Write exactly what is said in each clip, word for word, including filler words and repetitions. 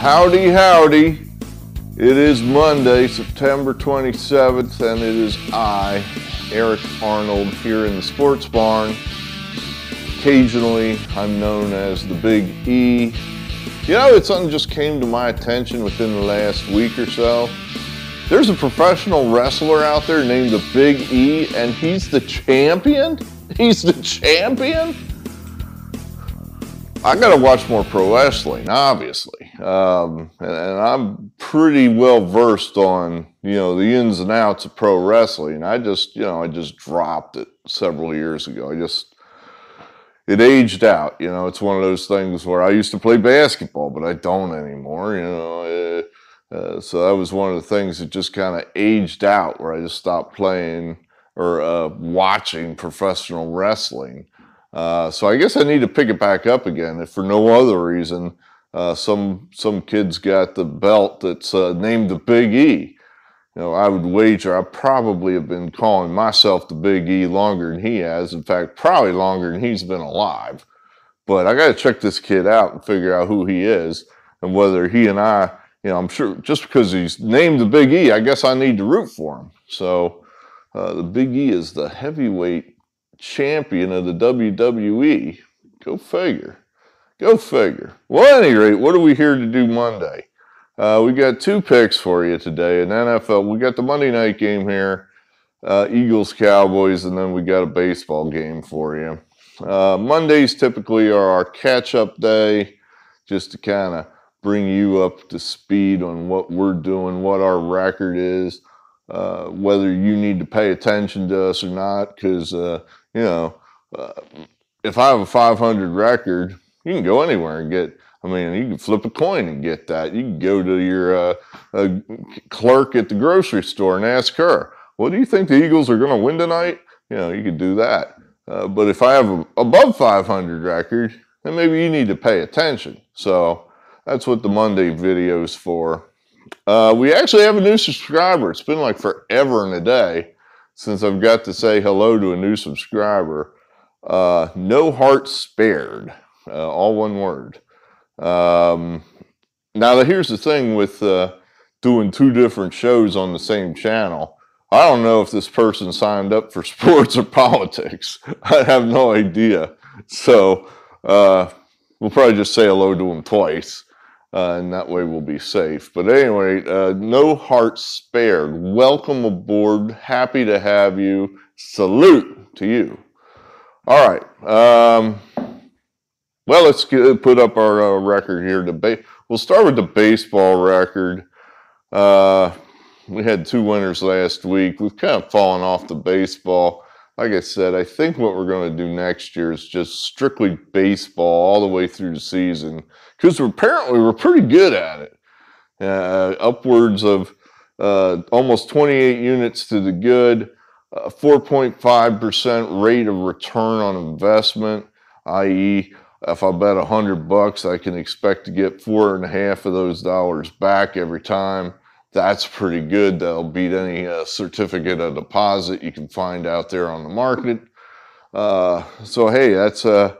Howdy, howdy. It is Monday, September twenty-seventh, and it is I, Eric Arnold, here in the Sports Barn. Occasionally, I'm known as the Big E. You know, it's something just came to my attention within the last week or so. There's a professional wrestler out there named the Big E, and he's the champion? He's the champion? I gotta watch more pro wrestling, obviously, um, and, and I'm pretty well versed on, you know, the ins and outs of pro wrestling. I just, you know, I just dropped it several years ago. I just, it aged out. You know, it's one of those things where I used to play basketball, but I don't anymore. You know, uh, uh, so that was one of the things that just kind of aged out, where I just stopped playing or uh, watching professional wrestling. Uh, so I guess I need to pick it back up again. If for no other reason, uh, some some kid's got the belt that's uh, named the Big E. You know, I would wager I probably have been calling myself the Big E longer than he has. In fact, probably longer than he's been alive. But I got to check this kid out and figure out who he is and whether he and I, you know, I'm sure just because he's named the Big E, I guess I need to root for him. So uh, the Big E is the heavyweight champion of the W W E. Go figure. Go figure. Well, at any rate, what are we here to do Monday? Uh, we got two picks for you today in N F L. We got the Monday night game here, uh, Eagles, Cowboys, and then we got a baseball game for you. Uh, Mondays typically are our catch-up day, just to kind of bring you up to speed on what we're doing, what our record is, uh, whether you need to pay attention to us or not, because uh, you know, uh, if I have a five hundred record, you can go anywhere and get, I mean, you can flip a coin and get that. You can go to your uh, uh, clerk at the grocery store and ask her, well, do you think the Eagles are going to win tonight? You know, you could do that. Uh, but if I have a above five hundred record, then maybe you need to pay attention. So that's what the Monday video is for. Uh, we actually have a new subscriber. It's been like forever and a day since I've got to say hello to a new subscriber. Uh, no heart spared, uh, all one word. Um, now, here's the thing with uh, doing two different shows on the same channel. I don't know if this person signed up for sports or politics. I have no idea. So uh, we'll probably just say hello to him twice, uh, and that way we'll be safe. But anyway, uh, no heart spared. Welcome aboard. Happy to have you. Salute to you. All right. Um, Well, let's get, put up our uh, record here. Debate. We'll start with the baseball record. Uh, we had two winners last week. We've kind of fallen off the baseball. Like I said, I think what we're going to do next year is just strictly baseball all the way through the season, because apparently we're pretty good at it. Uh, upwards of uh, almost twenty-eight units to the good, uh, four point five percent rate of return on investment, that is, if I bet a hundred bucks, I can expect to get four and a half of those dollars back every time. That's pretty good. That'll beat any uh, certificate of deposit you can find out there on the market. Uh, so hey, that's uh,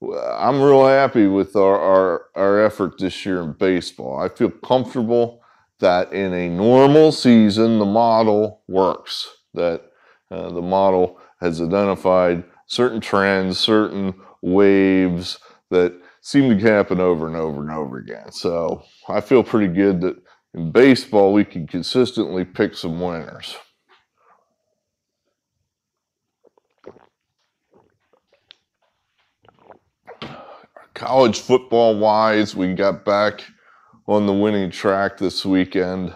I'm real happy with our, our our effort this year in baseball. I feel comfortable that in a normal season the model works. That uh, the model has identified certain trends, certain waves that seem to happen over and over and over again. So I feel pretty good that in baseball we can consistently pick some winners. College football wise, we got back on the winning track this weekend,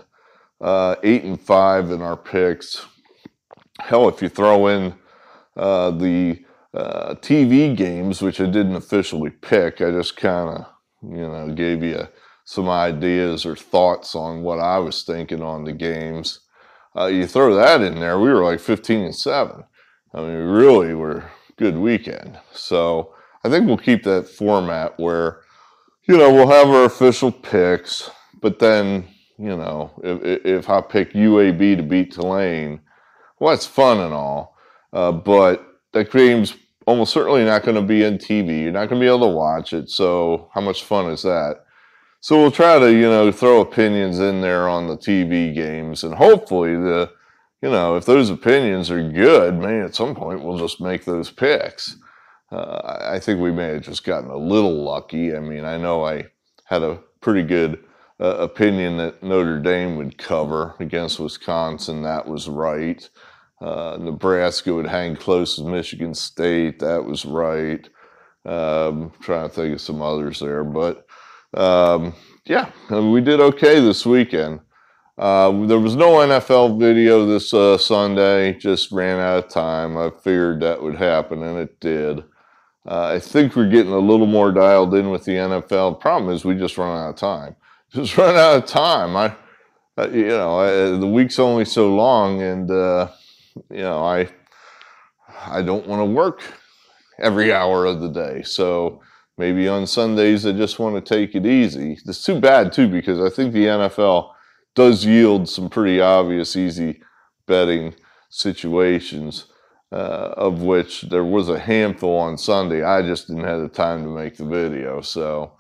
uh, eight and five in our picks. Hell, if you throw in uh, the Uh, T V games, which I didn't officially pick. I just kind of, you know, gave you some ideas or thoughts on what I was thinking on the games. Uh, you throw that in there, we were like fifteen and seven. I mean, we really were good weekend. So I think we'll keep that format where, you know, we'll have our official picks, but then, you know, if, if I pick U A B to beat Tulane, well, that's fun and all, uh, but that game's almost certainly not going to be on T V. You're not going to be able to watch it, so how much fun is that? So we'll try to, you know, throw opinions in there on the T V games, and hopefully the, you know, if those opinions are good, man, at some point we'll just make those picks. Uh, I think we may have just gotten a little lucky. I mean, I know I had a pretty good uh, opinion that Notre Dame would cover against Wisconsin. That was right. Uh, Nebraska would hang close with Michigan State. That was right. Um, trying to think of some others there, but um, yeah, we did okay this weekend. Uh, there was no N F L video this uh, Sunday, just ran out of time. I figured that would happen, and it did. Uh, I think we're getting a little more dialed in with the N F L. Problem is we just run out of time. Just run out of time. I, I you know, I, the week's only so long, and uh, you know, I, I don't want to work every hour of the day. So maybe on Sundays I just want to take it easy. It's too bad too, because I think the N F L does yield some pretty obvious, easy betting situations, uh, of which there was a handful on Sunday. I just didn't have the time to make the video. So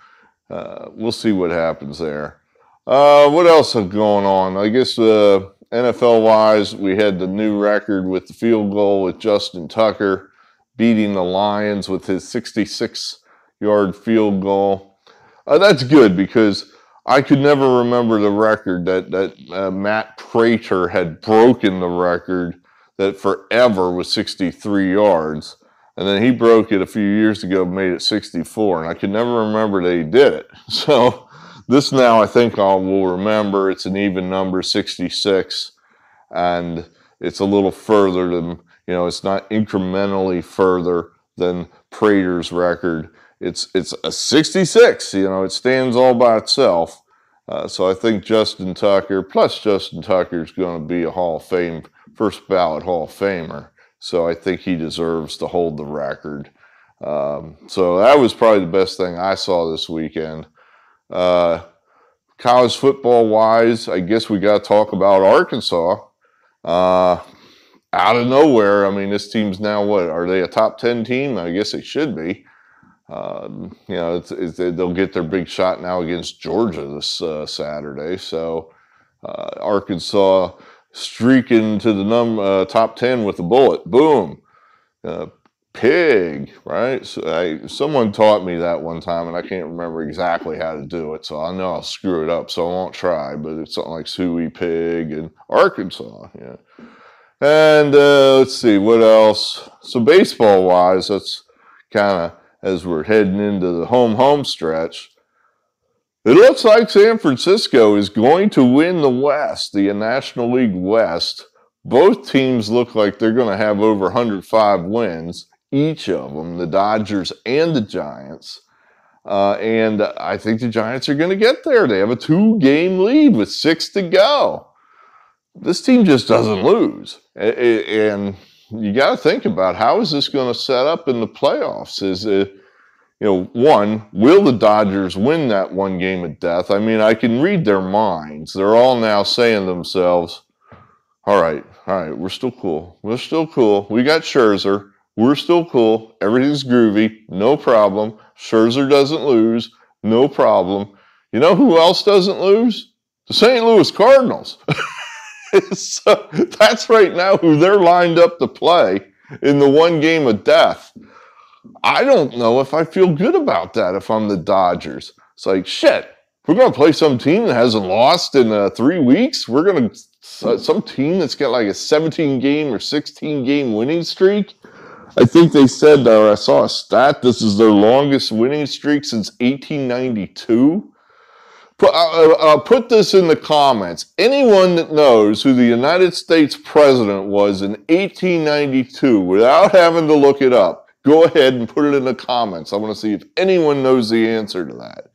uh, we'll see what happens there. Uh, what else is going on? I guess uh, N F L-wise, we had the new record with the field goal with Justin Tucker beating the Lions with his sixty-six yard field goal. Uh, that's good because I could never remember the record that, that uh, Matt Prater had broken the record that forever was sixty-three yards. And then he broke it a few years ago, made it sixty-four. And I could never remember that he did it. So this now I think I will remember. It's an even number, sixty-six. And it's a little further than, you know, it's not incrementally further than Prater's record. It's it's a sixty-six, you know, it stands all by itself. Uh, so I think Justin Tucker, plus Justin Tucker is going to be a Hall of Fame, first ballot Hall of Famer. So I think he deserves to hold the record. Um, so that was probably the best thing I saw this weekend. Uh, college football-wise, I guess we got to talk about Arkansas. Uh, out of nowhere, I mean, this team's now what? Are they a top ten team? I guess they should be. Um, you know, it's, it's, they'll get their big shot now against Georgia this uh, Saturday. So uh, Arkansas streaking to the num uh, top ten with a bullet. Boom. Uh, pig, right? So I, someone taught me that one time, and I can't remember exactly how to do it. So I know I'll screw it up, so I won't try. But it's something like Suey Pig and Arkansas. Yeah. And uh, let's see, what else? So baseball-wise, that's kind of, as we're heading into the home home stretch, it looks like San Francisco is going to win the West, the National League West. Both teams look like they're going to have over one hundred five wins, each of them, the Dodgers and the Giants. Uh, and I think the Giants are going to get there. They have a two-game lead with six to go. This team just doesn't lose. And you got to think about, how is this going to set up in the playoffs? Is it, you know, one, will the Dodgers win that one game of death? I mean, I can read their minds. They're all now saying to themselves, all right, all right, we're still cool. We're still cool. We got Scherzer. We're still cool. Everything's groovy. No problem. Scherzer doesn't lose. No problem. You know who else doesn't lose? The Saint Louis Cardinals. So that's right now who they're lined up to play in the one game of death. I don't know if I feel good about that if I'm the Dodgers. It's like, shit, we're going to play some team that hasn't lost in uh, three weeks. We're going to uh, some team that's got like a seventeen game or sixteen game winning streak. I think they said, or I saw a stat, this is their longest winning streak since eighteen ninety-two. Put, uh, uh, put this in the comments. Anyone that knows who the United States president was in eighteen ninety-two, without having to look it up, go ahead and put it in the comments. I want to see if anyone knows the answer to that.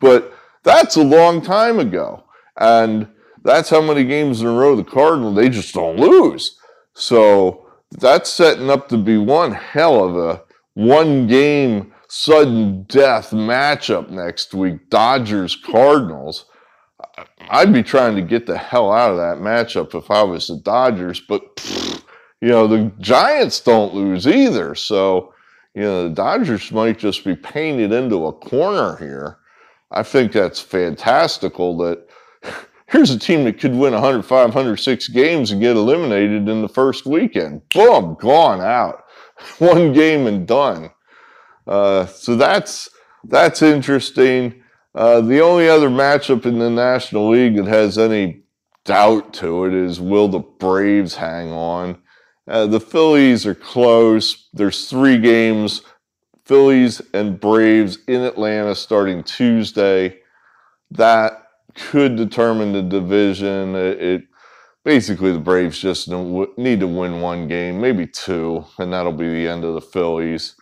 But that's a long time ago. And that's how many games in a row the Cardinals, they just don't lose. So that's setting up to be one hell of a one-game sudden death matchup next week, Dodgers Cardinals. I'd be trying to get the hell out of that matchup if I was the Dodgers, but pfft, you know, the Giants don't lose either. So, you know, the Dodgers might just be painted into a corner here. I think that's fantastical that here's a team that could win one hundred five, one hundred six games and get eliminated in the first weekend. Boom, gone out. One game and done. Uh, so that's that's interesting. Uh, the only other matchup in the National League that has any doubt to it is, will the Braves hang on? Uh, the Phillies are close. There's three games, Phillies and Braves in Atlanta starting Tuesday. That could determine the division. It, it basically, the Braves just need to win one game, maybe two, and that'll be the end of the Phillies.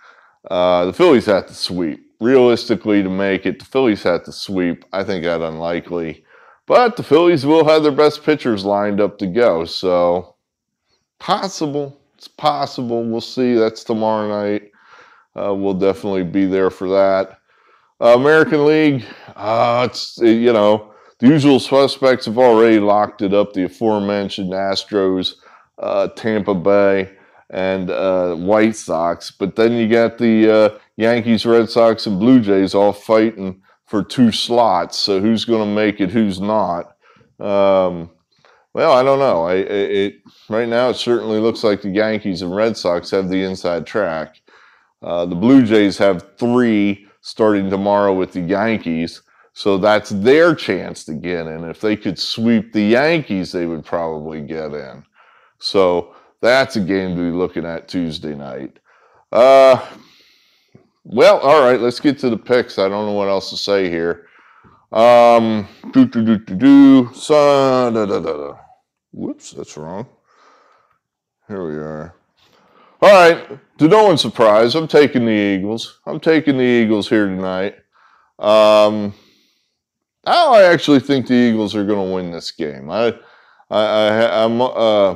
Uh, the Phillies have to sweep. Realistically, to make it, the Phillies have to sweep. I think that's unlikely. But the Phillies will have their best pitchers lined up to go, so... Possible. It's possible. We'll see. That's tomorrow night. Uh, we'll definitely be there for that. Uh, American League, uh, it's, you know, the usual suspects have already locked it up. The aforementioned Astros, uh, Tampa Bay, and uh, White Sox. But then you got the uh, Yankees, Red Sox, and Blue Jays all fighting for two slots. So who's going to make it? Who's not? Um Well, I don't know. I, it, right now, it certainly looks like the Yankees and Red Sox have the inside track. Uh, the Blue Jays have three starting tomorrow with the Yankees, so that's their chance to get in. If they could sweep the Yankees, they would probably get in. So that's a game to be looking at Tuesday night. Uh, well, all right, let's get to the picks. I don't know what else to say here. Um, do, do, do, do, do, son, da, da, da, da. Whoops, that's wrong. Here we are. All right, to no one's surprise, I'm taking the Eagles. I'm taking the Eagles here tonight. Um, I actually think the Eagles are going to win this game. I, I, I, I'm, uh,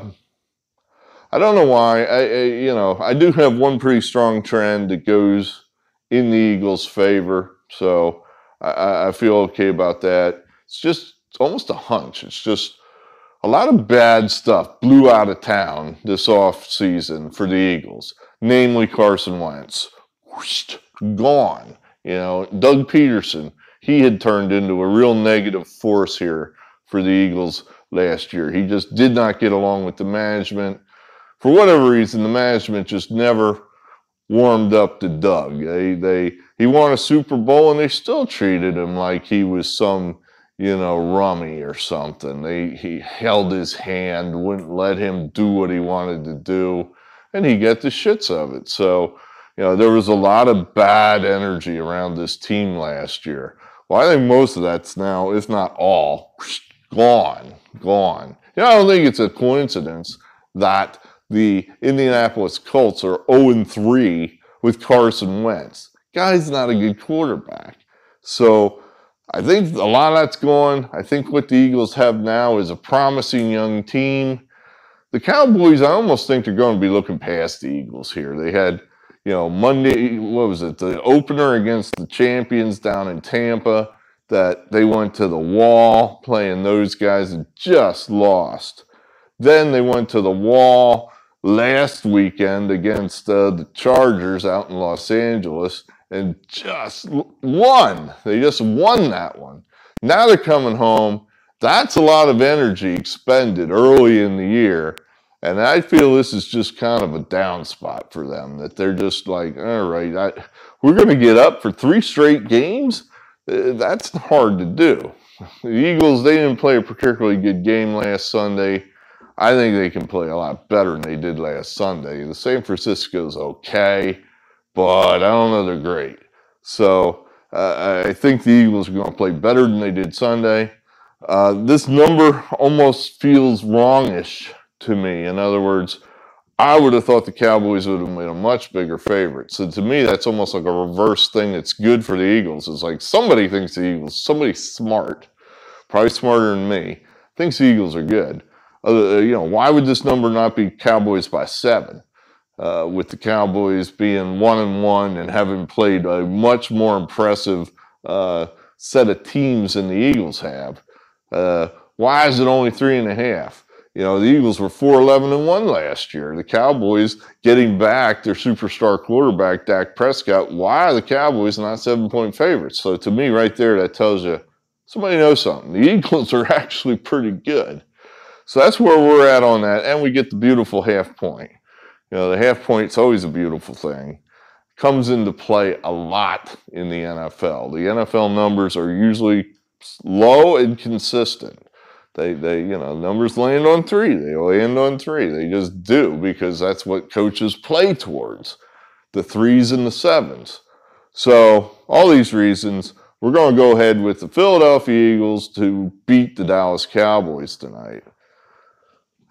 I don't know why. I, I, you know, I do have one pretty strong trend that goes in the Eagles' favor, so. I feel okay about that. It's just it's almost a hunch. It's just a lot of bad stuff blew out of town this offseason for the Eagles, namely Carson Wentz. Whoosh, gone. You know, Doug Peterson, he had turned into a real negative force here for the Eagles last year. He just did not get along with the management. For whatever reason, the management just never warmed up to Doug. They, they, he won a Super Bowl, and they still treated him like he was some, you know, rummy or something. They, he held his hand, wouldn't let him do what he wanted to do, and he got the shits of it. So, you know, there was a lot of bad energy around this team last year. Well, I think most of that's now, if not all, gone, gone. You know, I don't think it's a coincidence that the Indianapolis Colts are oh and three with Carson Wentz. Guy's not a good quarterback. So I think a lot of that's gone. I think what the Eagles have now is a promising young team. The Cowboys, I almost think they're going to be looking past the Eagles here. They had, you know, Monday, what was it, the opener against the champions down in Tampa, that they went to the wall playing those guys and just lost. Then they went to the wall last weekend against uh, the Chargers out in Los Angeles and just won. They just won that one. Now they're coming home. That's a lot of energy expended early in the year. And I feel this is just kind of a down spot for them, that they're just like, all right, I, we're going to get up for three straight games? That's hard to do. The Eagles, they didn't play a particularly good game last Sunday. I think they can play a lot better than they did last Sunday. The San Francisco's okay, but I don't know they're great. So uh, I think the Eagles are going to play better than they did Sunday. Uh, this number almost feels wrongish to me. In other words, I would have thought the Cowboys would have made a much bigger favorite. So to me, that's almost like a reverse thing that's good for the Eagles. It's like somebody thinks the Eagles, somebody smart, probably smarter than me, thinks the Eagles are good. Uh, you know, why would this number not be Cowboys by seven? Uh, with the Cowboys being one and one and having played a much more impressive uh, set of teams than the Eagles have, uh, why is it only three and a half? You know, the Eagles were four eleven and one last year. The Cowboys getting back their superstar quarterback, Dak Prescott. Why are the Cowboys not seven-point favorites? So to me right there, that tells you somebody knows something. The Eagles are actually pretty good. So that's where we're at on that, and we get the beautiful half point. You know, the half point's always a beautiful thing. Comes into play a lot in the N F L. The N F L numbers are usually low and consistent. They, they, you know, numbers land on three. They land on three. They just do, because that's what coaches play towards, the threes and the sevens. So all these reasons, we're going to go ahead with the Philadelphia Eagles to beat the Dallas Cowboys tonight.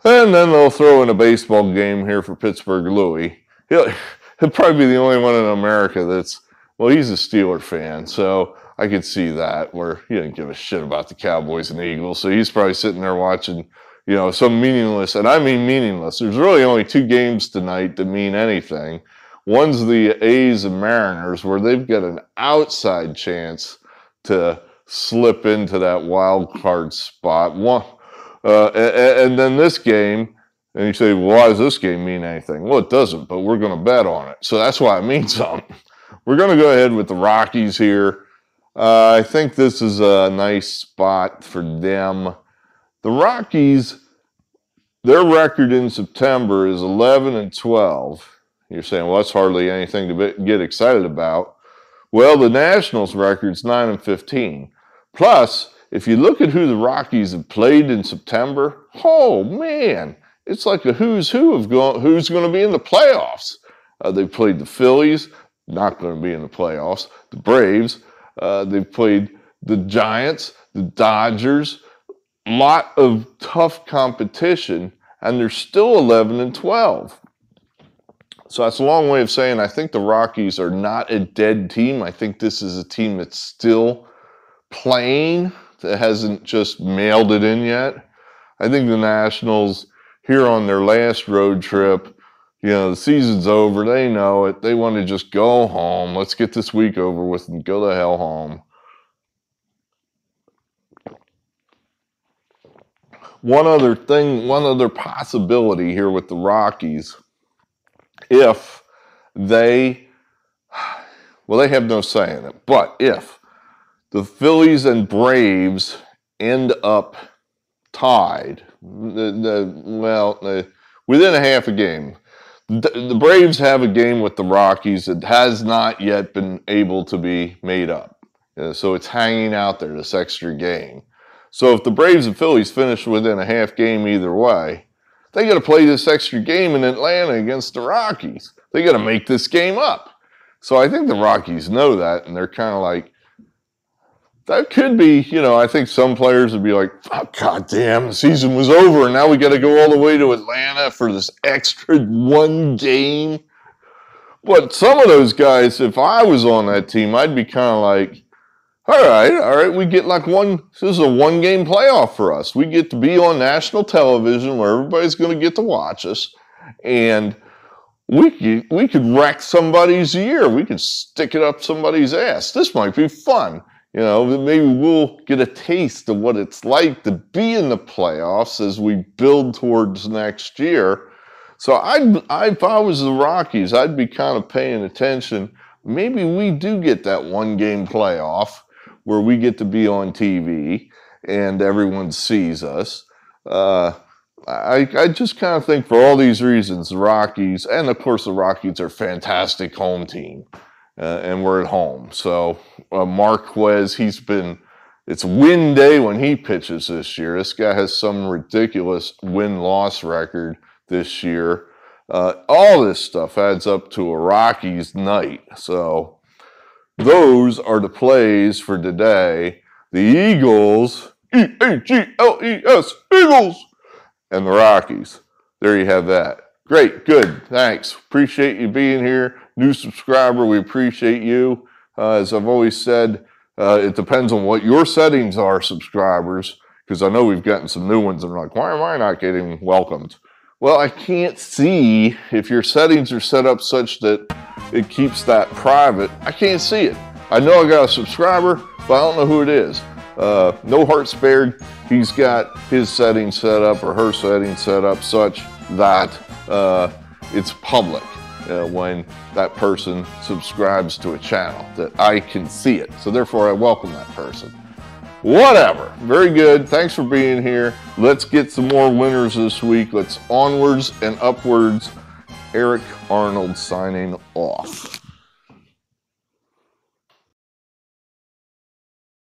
And then they'll throw in a baseball game here for Pittsburgh Louie. He'll, he'll probably be the only one in America that's, well, he's a Steeler fan, so I could see that, where he didn't give a shit about the Cowboys and the Eagles. So he's probably sitting there watching, you know, some meaningless, and I mean meaningless. There's really only two games tonight that mean anything. One's the A's and Mariners, where they've got an outside chance to slip into that wild card spot. One, uh, and, and then this game, and you say, well, why does this game mean anything? Well, it doesn't, but we're going to bet on it. So that's why it means something. We're going to go ahead with the Rockies here. Uh, I think this is a nice spot for them. The Rockies, their record in September is eleven and twelve. You're saying, well, that's hardly anything to get excited about. Well, the Nationals' record's nine and fifteen. Plus, if you look at who the Rockies have played in September, oh, man, it's like a who's who of go- who's going to be in the playoffs. Uh, they played the Phillies, not going to be in the playoffs, the Braves. Uh, they've played the Giants, the Dodgers, a lot of tough competition, and they're still eleven and twelve. So that's a long way of saying I think the Rockies are not a dead team. I think this is a team that's still playing, that hasn't just mailed it in yet. I think the Nationals, here on their last road trip, you know, the season's over. They know it. They want to just go home. Let's get this week over with and go the hell home. One other thing, one other possibility here with the Rockies, if they, well, they have no say in it, but if the Phillies and Braves end up tied, the, the, well, the, within a half a game. The Braves have a game with the Rockies that has not yet been able to be made up. So it's hanging out there, this extra game. So if the Braves and Phillies finish within a half game either way, they got to play this extra game in Atlanta against the Rockies. They got to make this game up. So I think the Rockies know that, and they're kind of like, that could be, you know, I think some players would be like, oh, God damn, the season was over, and now we got to go all the way to Atlanta for this extra one game. But some of those guys, if I was on that team, I'd be kind of like, all right, all right, we get like one, this is a one-game playoff for us. We get to be on national television where everybody's going to get to watch us, and we could, we could wreck somebody's year. We could stick it up somebody's ass. This might be fun. You know, maybe we'll get a taste of what it's like to be in the playoffs as we build towards next year. So I'd, I, if I was the Rockies, I'd be kind of paying attention. Maybe we do get that one-game playoff where we get to be on T V and everyone sees us. Uh, I, I just kind of think for all these reasons, the Rockies, and of course the Rockies are a fantastic home team. Uh, and we're at home. So uh, Marquez, he's been, it's win day when he pitches this year. This guy has some ridiculous win-loss record this year. Uh, all this stuff adds up to a Rockies night. So those are the plays for today. The Eagles, E A G L E S, Eagles, and the Rockies. There you have that. Great, good, thanks. Appreciate you being here. New subscriber, we appreciate you. Uh, as I've always said, uh, it depends on what your settings are, subscribers, because I know we've gotten some new ones, and I'm like, why am I not getting welcomed? Well, I can't see if your settings are set up such that it keeps that private. I can't see it. I know I got a subscriber, but I don't know who it is. Uh, no heart spared. He's got his setting set up or her setting set up such that uh, it's public uh, when that person subscribes to a channel, that I can see it. So therefore, I welcome that person. Whatever. Very good. Thanks for being here. Let's get some more winners this week. Let's onwards and upwards. Eric Arnold signing off.